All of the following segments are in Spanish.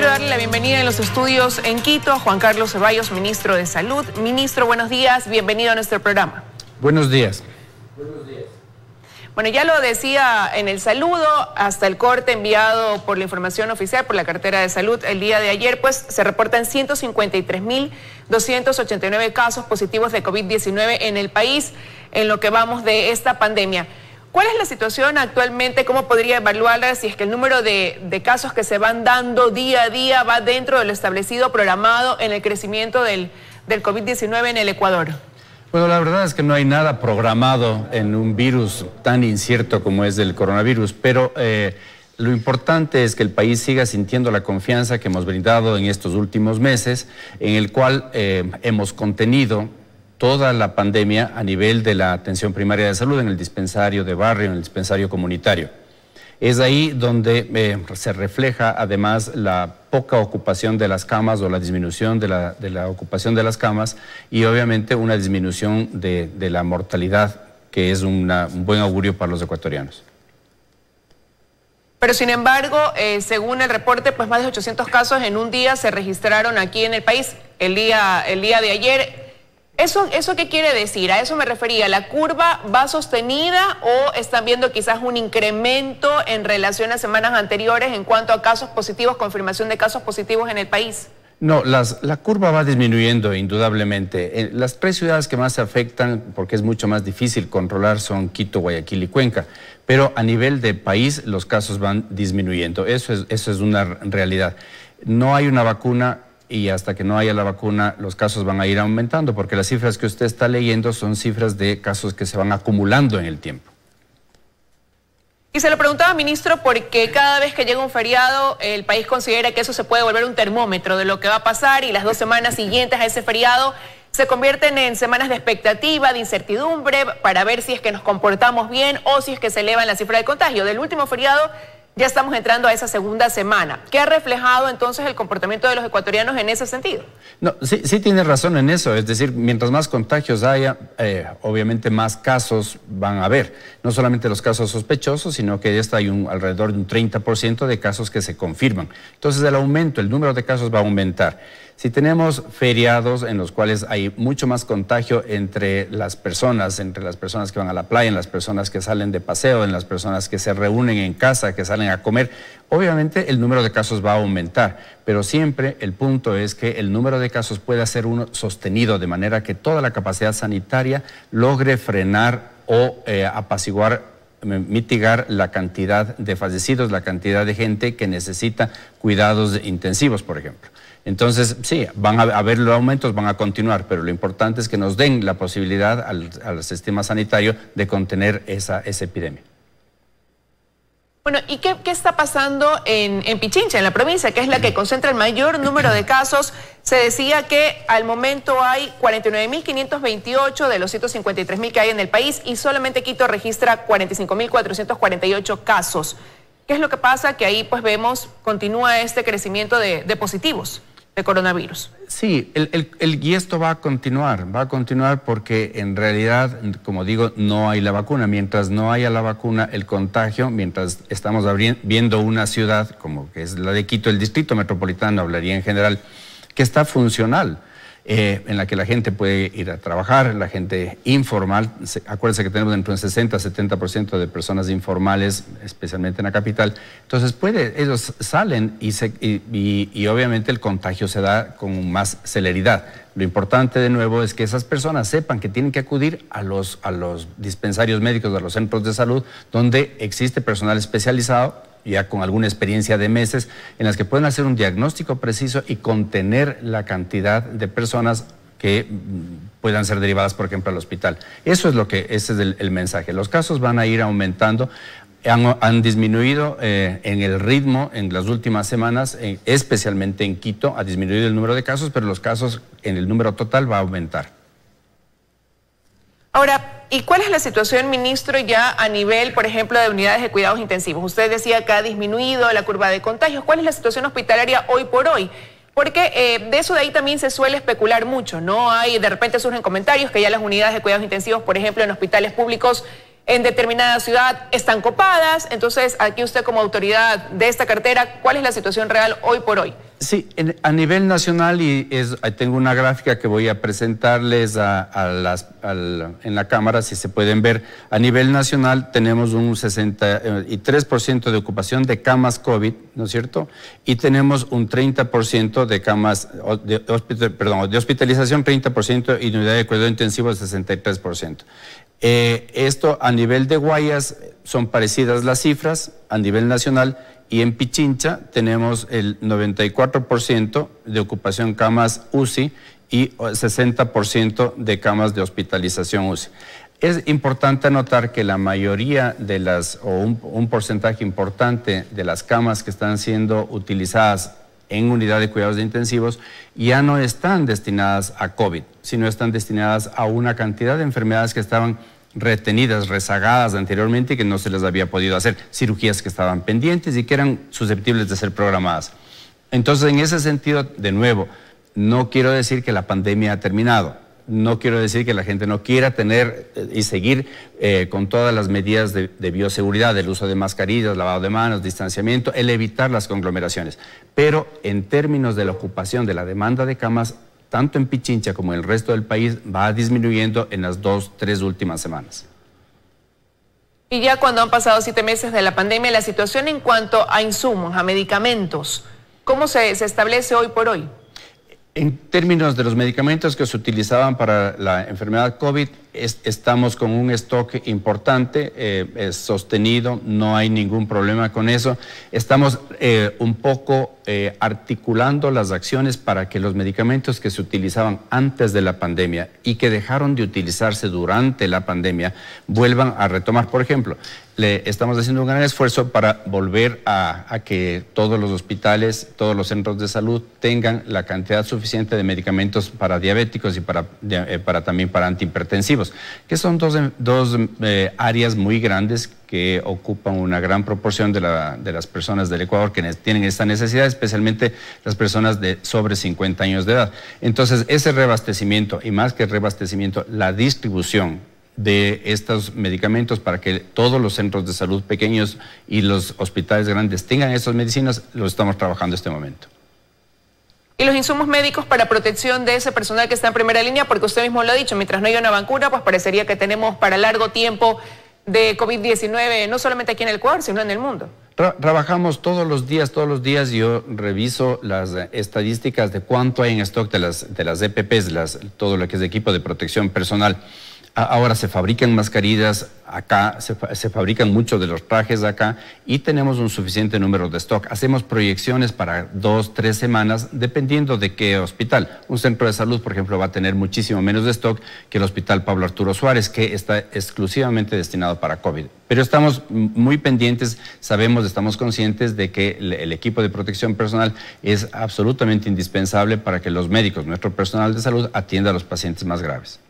quiero darle la bienvenida en los estudios en Quito a Juan Carlos Zevallos, ministro de Salud. Ministro, buenos días, bienvenido a nuestro programa. Buenos días. Buenos días. Bueno, ya lo decía en el saludo, hasta el corte enviado por la información oficial por la cartera de salud el día de ayer, pues se reportan 153.289 casos positivos de COVID-19 en el país, en lo que vamos de esta pandemia. ¿Cuál es la situación actualmente? ¿Cómo podría evaluarla si es que el número de casos que se van dando día a día va dentro de lo establecido, programado en el crecimiento del COVID-19 en el Ecuador? Bueno, la verdad es que no hay nada programado en un virus tan incierto como es el coronavirus, pero lo importante es que el país siga sintiendo la confianza que hemos brindado en estos últimos meses, en el cual hemos contenido toda la pandemia a nivel de la atención primaria de salud, en el dispensario de barrio, en el dispensario comunitario. Es ahí donde se refleja además la poca ocupación de las camas o la disminución de la ocupación de las camas y obviamente una disminución de la mortalidad, que es un buen augurio para los ecuatorianos. Pero sin embargo, según el reporte, pues más de 800 casos en un día se registraron aquí en el país el día de ayer. ¿Eso qué quiere decir? A eso me refería. ¿La curva va sostenida o están viendo quizás un incremento en relación a semanas anteriores en cuanto a casos positivos, confirmación de casos positivos en el país? No, la curva va disminuyendo indudablemente. Las tres ciudades que más se afectan, porque es mucho más difícil controlar, son Quito, Guayaquil y Cuenca. Pero a nivel de país los casos van disminuyendo. Eso es una realidad. No hay una vacuna y hasta que no haya la vacuna los casos van a ir aumentando, porque las cifras que usted está leyendo son cifras de casos que se van acumulando en el tiempo. Y se lo preguntaba, ministro, porque cada vez que llega un feriado el país considera que eso se puede volver un termómetro de lo que va a pasar, y las dos semanas siguientes a ese feriado se convierten en semanas de expectativa, de incertidumbre, para ver si es que nos comportamos bien o si es que se eleva la cifra de contagio. Del último feriado ya estamos entrando a esa segunda semana. ¿Qué ha reflejado entonces el comportamiento de los ecuatorianos en ese sentido? No, sí tiene razón en eso. Es decir, mientras más contagios haya, obviamente más casos van a haber. No solamente los casos sospechosos, sino que ya está alrededor de un 30% de casos que se confirman. Entonces el número de casos va a aumentar. Si tenemos feriados en los cuales hay mucho más contagio entre las personas que van a la playa, en las personas que salen de paseo, en las personas que se reúnen en casa, que salen a comer, obviamente el número de casos va a aumentar, pero siempre el punto es que el número de casos pueda ser uno sostenido, de manera que toda la capacidad sanitaria logre frenar o mitigar la cantidad de fallecidos, la cantidad de gente que necesita cuidados intensivos, por ejemplo. Entonces, sí, van a haber los aumentos, van a continuar, pero lo importante es que nos den la posibilidad al sistema sanitario de contener esa epidemia. Bueno, ¿y qué está pasando en Pichincha, en la provincia, que es la que concentra el mayor número de casos? Se decía que al momento hay 49.528 de los 153.000 que hay en el país y solamente Quito registra 45.448 casos. ¿Qué es lo que pasa? Que ahí pues vemos, continúa este crecimiento de positivos de coronavirus. Sí, y esto va a continuar porque en realidad, como digo, no hay la vacuna. Mientras no haya la vacuna, el contagio, mientras estamos viendo una ciudad como que es la de Quito, el distrito metropolitano, hablaría en general, que está funcional, en la que la gente puede ir a trabajar, la gente informal. Acuérdense que tenemos entre un 60 y 70% de personas informales, especialmente en la capital. Entonces ellos salen y obviamente el contagio se da con más celeridad. Lo importante de nuevo es que esas personas sepan que tienen que acudir a los dispensarios médicos, a los centros de salud, donde existe personal especializado, ya con alguna experiencia de meses, en las que pueden hacer un diagnóstico preciso y contener la cantidad de personas que puedan ser derivadas, por ejemplo, al hospital. Ese es el mensaje. Los casos van a ir aumentando, han disminuido en el ritmo en las últimas semanas, especialmente en Quito, ha disminuido el número de casos, pero los casos en el número total va a aumentar. Ahora, ¿y cuál es la situación, ministro, ya a nivel, por ejemplo, de unidades de cuidados intensivos? Usted decía que ha disminuido la curva de contagios. ¿Cuál es la situación hospitalaria hoy por hoy? Porque de eso de ahí también se suele especular mucho, ¿no? De repente surgen comentarios que ya las unidades de cuidados intensivos, por ejemplo, en hospitales públicos en determinada ciudad están copadas. Entonces, aquí usted como autoridad de esta cartera, ¿cuál es la situación real hoy por hoy? Sí, a nivel nacional, y tengo una gráfica que voy a presentarles en la cámara, si se pueden ver. A nivel nacional tenemos un 63% de ocupación de camas COVID, ¿no es cierto? Y tenemos un 30% de camas, de hospitalización 30% y de unidad de cuidado intensivo 63%. Esto a nivel de Guayas son parecidas las cifras a nivel nacional. Y en Pichincha tenemos el 94% de ocupación camas UCI y 60% de camas de hospitalización UCI. Es importante anotar que la mayoría de las, o un porcentaje importante de las camas que están siendo utilizadas en unidad de cuidados intensivos, ya no están destinadas a COVID, sino están destinadas a una cantidad de enfermedades que estaban retenidas, rezagadas anteriormente y que no se les había podido hacer, cirugías que estaban pendientes y que eran susceptibles de ser programadas. Entonces, en ese sentido, de nuevo, no quiero decir que la pandemia ha terminado, no quiero decir que la gente no quiera tener y seguir con todas las medidas de bioseguridad, el uso de mascarillas, lavado de manos, distanciamiento, el evitar las conglomeraciones, pero en términos de la ocupación de la demanda de camas, tanto en Pichincha como en el resto del país, va disminuyendo en las 2, 3 últimas semanas. Y ya cuando han pasado 7 meses de la pandemia, la situación en cuanto a insumos, a medicamentos, ¿cómo se establece hoy por hoy? En términos de los medicamentos que se utilizaban para la enfermedad COVID, estamos con un stock importante, sostenido, no hay ningún problema con eso. Estamos un poco articulando las acciones para que los medicamentos que se utilizaban antes de la pandemia y que dejaron de utilizarse durante la pandemia vuelvan a retomar. Por ejemplo, estamos haciendo un gran esfuerzo para volver a que todos los hospitales, todos los centros de salud tengan la cantidad suficiente de medicamentos para diabéticos y para también para antihipertensivos, que son dos áreas muy grandes que ocupan una gran proporción de las personas del Ecuador que tienen esta necesidad, especialmente las personas de sobre 50 años de edad. Entonces, ese reabastecimiento, y más que reabastecimiento, la distribución de estos medicamentos para que todos los centros de salud pequeños y los hospitales grandes tengan estas medicinas, lo estamos trabajando en este momento. Y los insumos médicos para protección de ese personal que está en primera línea, porque usted mismo lo ha dicho, mientras no haya una vacuna, pues parecería que tenemos para largo tiempo de COVID-19, no solamente aquí en el Ecuador, sino en el mundo. Trabajamos todos los días, yo reviso las estadísticas de cuánto hay en stock de las EPPs, todo lo que es de equipo de protección personal. Ahora se fabrican mascarillas acá, se fabrican muchos de los trajes acá y tenemos un suficiente número de stock. Hacemos proyecciones para 2, 3 semanas, dependiendo de qué hospital. Un centro de salud, por ejemplo, va a tener muchísimo menos de stock que el Hospital Pablo Arturo Suárez, que está exclusivamente destinado para COVID. Pero estamos muy pendientes, sabemos, estamos conscientes de que el equipo de protección personal es absolutamente indispensable para que los médicos, nuestro personal de salud, atienda a los pacientes más graves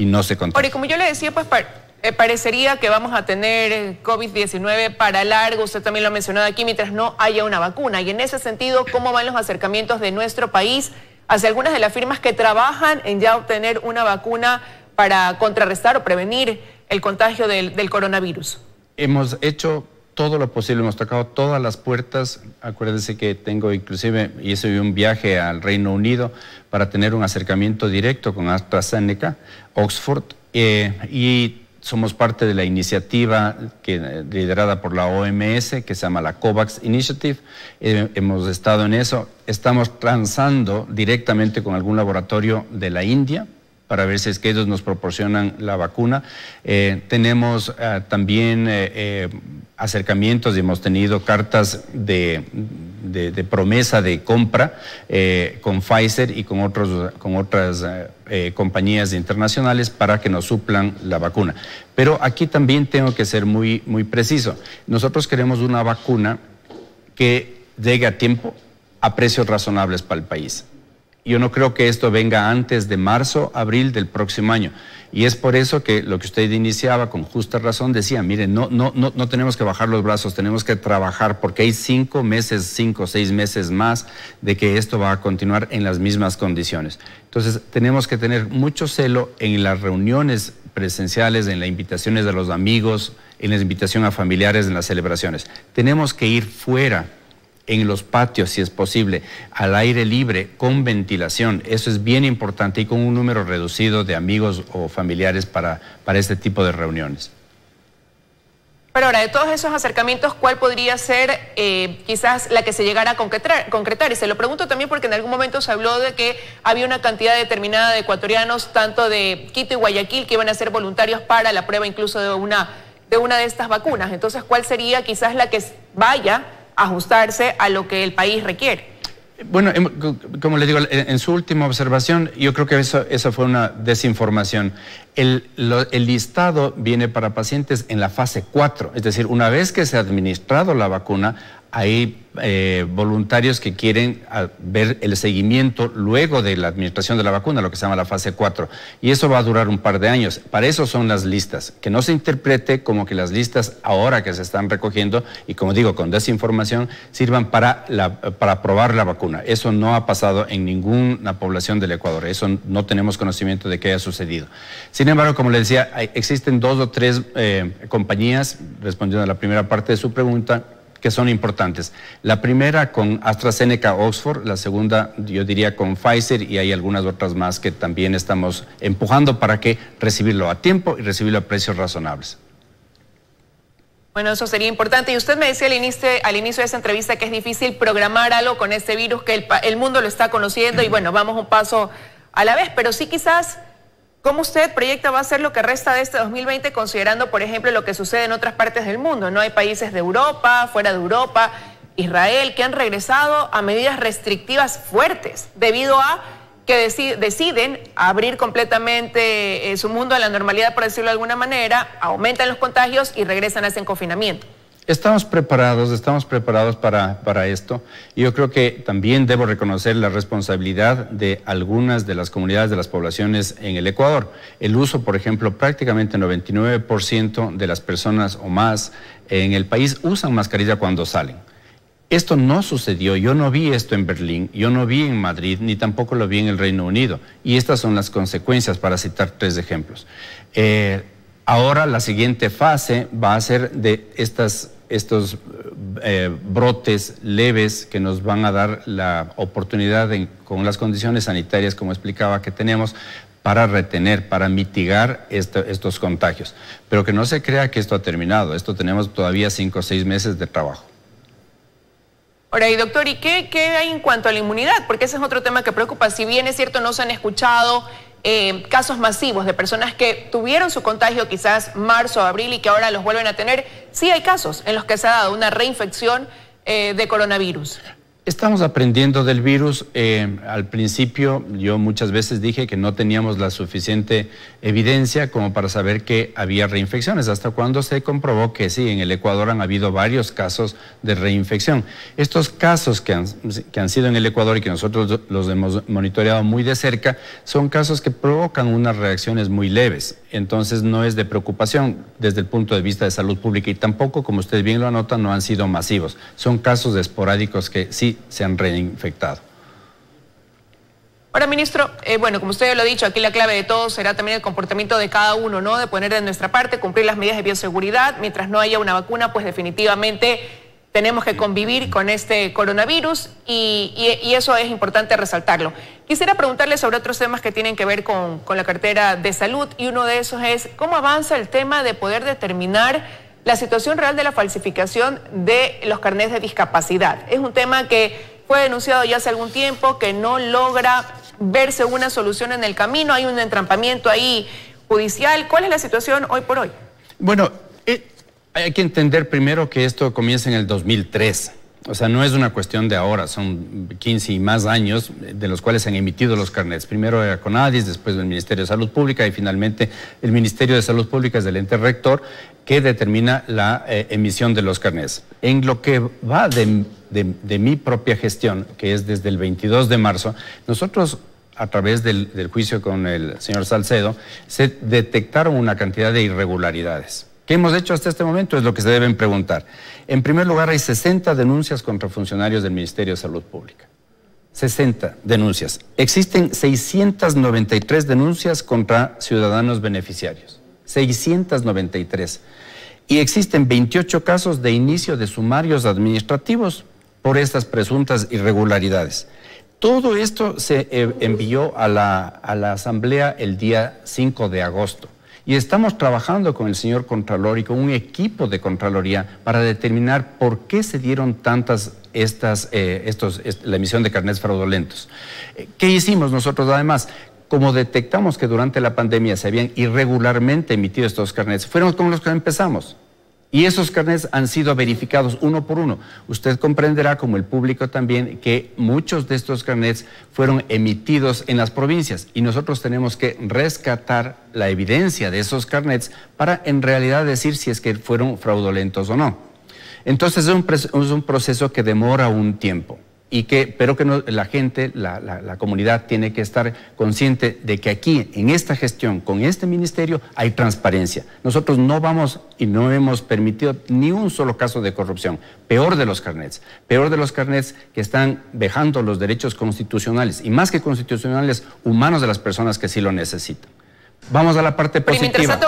y no se contagia. Ahora, como yo le decía, pues parecería que vamos a tener COVID-19 para largo, usted también lo ha mencionado aquí, mientras no haya una vacuna. Y en ese sentido, ¿cómo van los acercamientos de nuestro país hacia algunas de las firmas que trabajan en ya obtener una vacuna para contrarrestar o prevenir el contagio del coronavirus? Hemos hecho todo lo posible, hemos tocado todas las puertas. Acuérdense que tengo inclusive, hice un viaje al Reino Unido para tener un acercamiento directo con AstraZeneca, Oxford, y somos parte de la iniciativa liderada por la OMS, que se llama la COVAX Initiative. Hemos estado en eso, estamos transando directamente con algún laboratorio de la India, para ver si es que ellos nos proporcionan la vacuna. Tenemos también acercamientos y hemos tenido cartas de promesa de compra con Pfizer y con otras compañías internacionales para que nos suplan la vacuna. Pero aquí también tengo que ser muy, muy preciso. Nosotros queremos una vacuna que llegue a tiempo, a precios razonables para el país. Yo no creo que esto venga antes de marzo, abril del próximo año. Y es por eso que lo que usted iniciaba con justa razón decía, miren, no tenemos que bajar los brazos, tenemos que trabajar porque hay 5 o 6 meses más de que esto va a continuar en las mismas condiciones. Entonces, tenemos que tener mucho celo en las reuniones presenciales, en las invitaciones de los amigos, en la invitación a familiares, en las celebraciones. Tenemos que ir fuera, en los patios, si es posible, al aire libre, con ventilación. Eso es bien importante y con un número reducido de amigos o familiares para este tipo de reuniones. Pero ahora, de todos esos acercamientos, ¿cuál podría ser quizás la que se llegara a concretar? Y se lo pregunto también porque en algún momento se habló de que había una cantidad determinada de ecuatorianos, tanto de Quito y Guayaquil, que iban a ser voluntarios para la prueba incluso de una de estas vacunas. Entonces, ¿cuál sería quizás la que vaya ajustarse a lo que el país requiere? Bueno, como les digo, en su última observación, yo creo que eso fue una desinformación. El listado viene para pacientes en la fase 4, es decir, una vez que se ha administrado la vacuna, hay voluntarios que quieren ver el seguimiento luego de la administración de la vacuna, lo que se llama la fase 4, y eso va a durar un par de años. Para eso son las listas, que no se interprete como que las listas ahora que se están recogiendo, y como digo, con desinformación, sirvan para aprobar la vacuna. Eso no ha pasado en ninguna población del Ecuador, eso no tenemos conocimiento de que haya sucedido. Sin embargo, como les decía, existen dos o tres compañías, respondiendo a la primera parte de su pregunta, que son importantes. La primera con AstraZeneca, Oxford, la segunda yo diría con Pfizer, y hay algunas otras más que también estamos empujando para que recibirlo a tiempo y recibirlo a precios razonables. Bueno, eso sería importante. Y usted me decía al inicio de esa entrevista que es difícil programar algo con este virus, que el mundo lo está conociendo y bueno, vamos un paso a la vez, pero sí quizás... ¿Cómo usted proyecta va a ser lo que resta de este 2020, considerando, por ejemplo, lo que sucede en otras partes del mundo? ¿No? Hay países de Europa, fuera de Europa, Israel, que han regresado a medidas restrictivas fuertes debido a que deciden abrir completamente su mundo a la normalidad, por decirlo de alguna manera, aumentan los contagios y regresan a ese confinamiento. Estamos preparados para esto. Yo creo que también debo reconocer la responsabilidad de algunas de las comunidades, de las poblaciones en el Ecuador. El uso, por ejemplo, prácticamente 99% de las personas o más en el país usan mascarilla cuando salen. Esto no sucedió, yo no vi esto en Berlín, yo no vi en Madrid, ni tampoco lo vi en el Reino Unido. Y estas son las consecuencias, para citar tres ejemplos. Ahora la siguiente fase va a ser de estos brotes leves que nos van a dar la oportunidad con las condiciones sanitarias, como explicaba, que tenemos para retener, para mitigar estos contagios. Pero que no se crea que esto ha terminado, esto tenemos todavía 5 o 6 meses de trabajo. Ahora, y doctor, ¿y qué hay en cuanto a la inmunidad? Porque ese es otro tema que preocupa. Si bien es cierto, no se han escuchado casos masivos de personas que tuvieron su contagio quizás marzo, abril y que ahora los vuelven a tener, sí hay casos en los que se ha dado una reinfección de coronavirus. Estamos aprendiendo del virus. Al principio yo muchas veces dije que no teníamos la suficiente evidencia como para saber que había reinfecciones, hasta cuando se comprobó que sí, en el Ecuador han habido varios casos de reinfección. Estos casos que han sido en el Ecuador y que nosotros los hemos monitoreado muy de cerca, son casos que provocan unas reacciones muy leves. Entonces no es de preocupación desde el punto de vista de salud pública, y tampoco, como usted bien lo anota, no han sido masivos. Son casos esporádicos que sí se han reinfectado. Ahora, ministro, bueno, como usted ya lo ha dicho, aquí la clave de todo será también el comportamiento de cada uno, ¿no? De poner de nuestra parte, cumplir las medidas de bioseguridad. Mientras no haya una vacuna, pues definitivamente tenemos que convivir con este coronavirus y eso es importante resaltarlo. Quisiera preguntarle sobre otros temas que tienen que ver con la cartera de salud, y uno de esos es cómo avanza el tema de poder determinar la situación real de la falsificación de los carnets de discapacidad. Es un tema que fue denunciado ya hace algún tiempo, que no logra verse una solución en el camino. Hay un entrampamiento ahí judicial. ¿Cuál es la situación hoy por hoy? Bueno, hay que entender primero que esto comienza en el 2003. O sea, no es una cuestión de ahora, son 15 y más años de los cuales se han emitido los carnets. Primero era Conadis, después el Ministerio de Salud Pública y finalmente el Ministerio de Salud Pública es el ente rector que determina la emisión de los carnets. En lo que va de mi propia gestión, que es desde el 22 de marzo, nosotros, a través del juicio con el señor Salcedo, se detectaron una cantidad de irregularidades. ¿Qué hemos hecho hasta este momento? Es lo que se deben preguntar. En primer lugar, hay 60 denuncias contra funcionarios del Ministerio de Salud Pública. 60 denuncias. Existen 693 denuncias contra ciudadanos beneficiarios. 693. Y existen 28 casos de inicio de sumarios administrativos por estas presuntas irregularidades. Todo esto se envió a la Asamblea el día 5 de agosto. Y estamos trabajando con el señor Contralor y con un equipo de Contraloría para determinar por qué se dieron tantas la emisión de carnets fraudulentos. ¿Qué hicimos nosotros además? Como detectamos que durante la pandemia se habían irregularmente emitido estos carnets, fueron con los que empezamos. Y esos carnets han sido verificados uno por uno. Usted comprenderá, como el público también, que muchos de estos carnets fueron emitidos en las provincias y nosotros tenemos que rescatar la evidencia de esos carnets para en realidad decir si es que fueron fraudulentos o no. Entonces es un proceso que demora un tiempo. Pero la comunidad tiene que estar consciente de que aquí, en esta gestión, con este ministerio, hay transparencia. Nosotros no vamos y no hemos permitido ni un solo caso de corrupción. Peor de los carnets que están vejando los derechos constitucionales, y más que constitucionales, humanos de las personas que sí lo necesitan. Vamos a la parte positiva.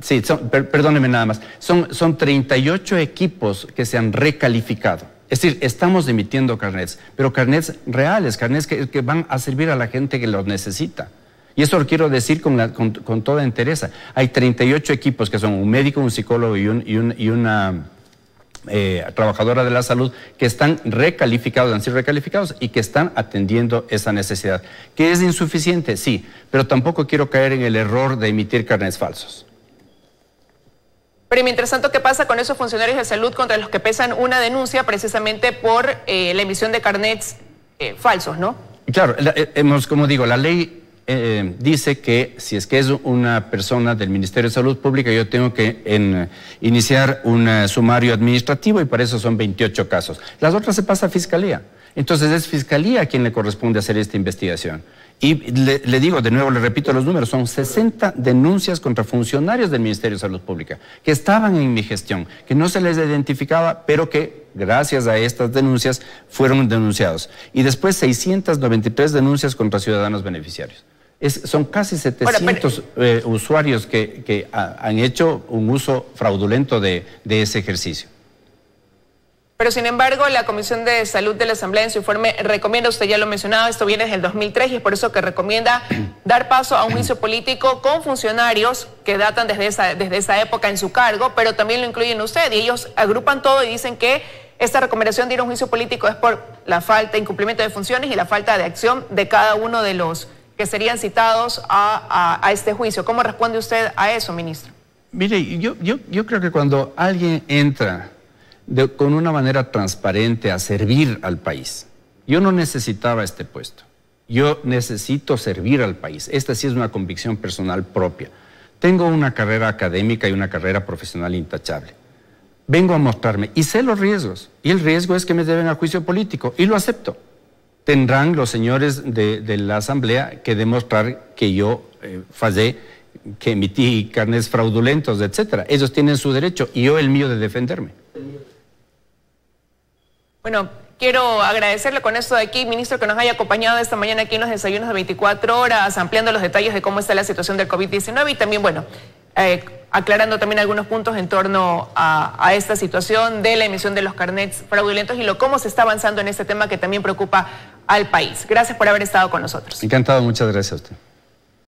Sí, perdónenme nada más. Son 38 equipos que se han recalificado. Es decir, estamos emitiendo carnets, pero carnets reales, carnets que van a servir a la gente que los necesita. Y eso lo quiero decir con toda entereza. Hay 38 equipos que son un médico, un psicólogo y una trabajadora de la salud que están recalificados, han sido recalificados y que están atendiendo esa necesidad. ¿Que es insuficiente? Sí, pero tampoco quiero caer en el error de emitir carnets falsos. Pero y mientras tanto, ¿qué pasa con esos funcionarios de salud contra los que pesan una denuncia precisamente por la emisión de carnets falsos, no? Claro, como digo, la ley dice que si es que es una persona del Ministerio de Salud Pública, yo tengo que iniciar un sumario administrativo y para eso son 28 casos. Las otras se pasa a Fiscalía. Entonces es Fiscalía a quien le corresponde hacer esta investigación. Y le digo, de nuevo, le repito los números, son 60 denuncias contra funcionarios del Ministerio de Salud Pública que estaban en mi gestión, que no se les identificaba, pero que gracias a estas denuncias fueron denunciados. Y después 693 denuncias contra ciudadanos beneficiarios. Son casi 700 usuarios que han hecho un uso fraudulento de ese ejercicio. Pero sin embargo, la Comisión de Salud de la Asamblea en su informe recomienda, usted ya lo mencionaba, esto viene desde el 2003 y es por eso que recomienda dar paso a un juicio político con funcionarios que datan desde esa época en su cargo, pero también lo incluyen usted y ellos agrupan todo y dicen que esta recomendación de ir a un juicio político es por la falta, incumplimiento de funciones y la falta de acción de cada uno de los que serían citados a este juicio. ¿Cómo responde usted a eso, ministro? Mire, yo creo que cuando alguien entra con una manera transparente a servir al país. Yo no necesitaba este puesto. Yo necesito servir al país. Esta sí es una convicción personal propia. Tengo una carrera académica y una carrera profesional intachable. Vengo a mostrarme y sé los riesgos. Y el riesgo es que me lleven a juicio político y lo acepto. Tendrán los señores de la Asamblea que demostrar que yo fallé, que emití carnets fraudulentos, etcétera. Ellos tienen su derecho y yo el mío de defenderme. Bueno, quiero agradecerle con esto de aquí, ministro, que nos haya acompañado esta mañana aquí en los Desayunos de 24 horas, ampliando los detalles de cómo está la situación del COVID-19 y también, bueno, aclarando también algunos puntos en torno a esta situación de la emisión de los carnets fraudulentos y cómo se está avanzando en este tema que también preocupa al país. Gracias por haber estado con nosotros. Encantado, muchas gracias a usted.